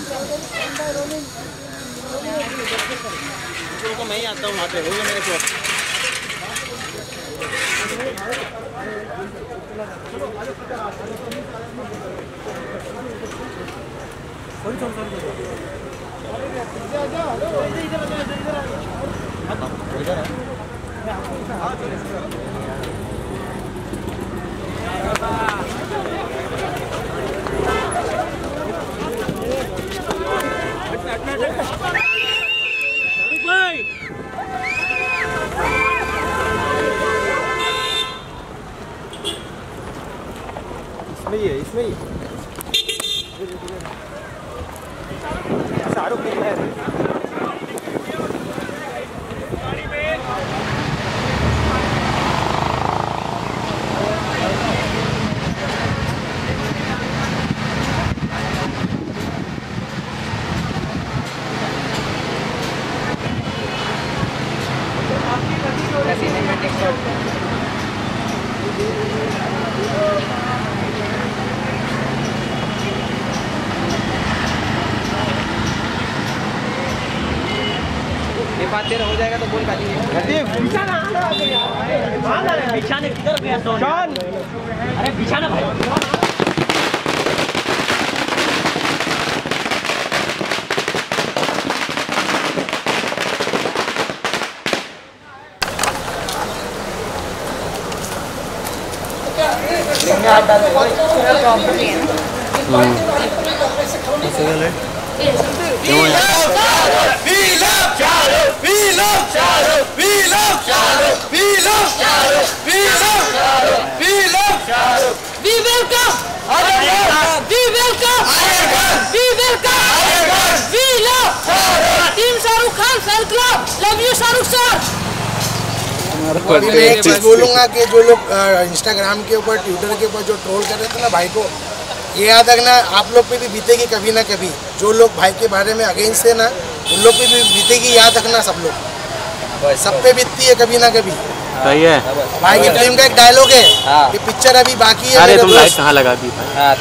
को मैं ही आता हूँ वहाँ पे होगा मेरे को इसमें ही सारों के लिए तेरा हो जाएगा तो बोल का जी निशान आ रहा है निशान किधर गया तो अरे निशान भाई मैं एक चीज़ बोलूँगा कि जो लोग इंस्टाग्राम के ऊपर ट्विटर के ऊपर जो ट्रोल कर रहे थे ना भाई को, ये याद रखना आप लोग पे भी बीतेगी कभी ना कभी। जो लोग भाई के बारे में अगेंस्ट है ना उन लोग पे भी बीतेगी, याद रखना सब लोग, सब पे बीतती है कभी ना कभी। सही है भाई की फिल्म का एक डायलॉग है कि पिक्चर अभी बाकी है।